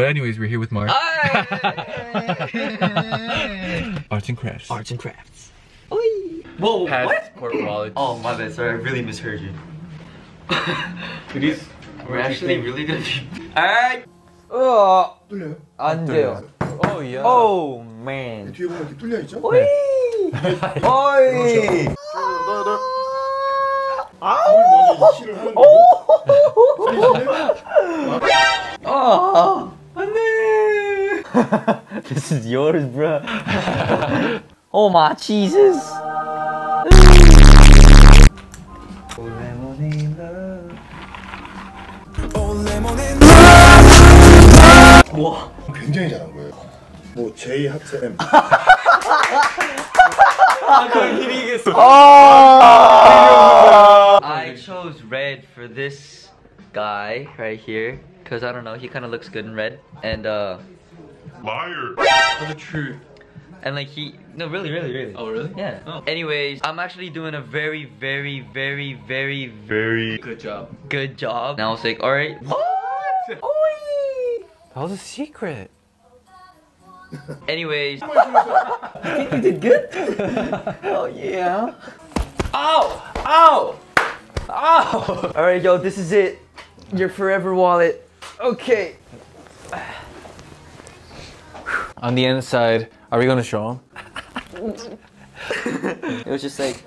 But anyways, we're here with Mark. Arts and crafts. Arts and crafts. Oy. Whoa, passport, what? Wallet. Oh, my bad, sorry, I really misheard you. We're actually really gonna be... Alright! Oh, 안 돼요. Oh, yeah. Oh, man. 뒤에 보면 이렇게 뚫려있죠? 오이! 오이! 아우! 오! 안돼! This is yours, bro. Oh my Jesus! Oh lemonade love. Oh lemonade love. 와, 굉장히 잘한 거예요. 뭐 J 합체 M. 아, 그걸 이기겠어. I chose red for this guy right here because I don't know, he kind of looks good in red and liar for the truth. And like he, no, really. Oh, really? Yeah. Oh. Anyways, I'm actually doing a very good job. Good job. Now I was like, all right. What? Oi! That was a secret. Anyways. I think you did good. Oh, yeah. Ow! Ow! Ow! All right, yo, this is it. Your forever wallet. Okay. On the inside, are we gonna show him? It was just like...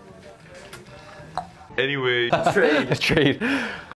Anyway. Trade. Trade.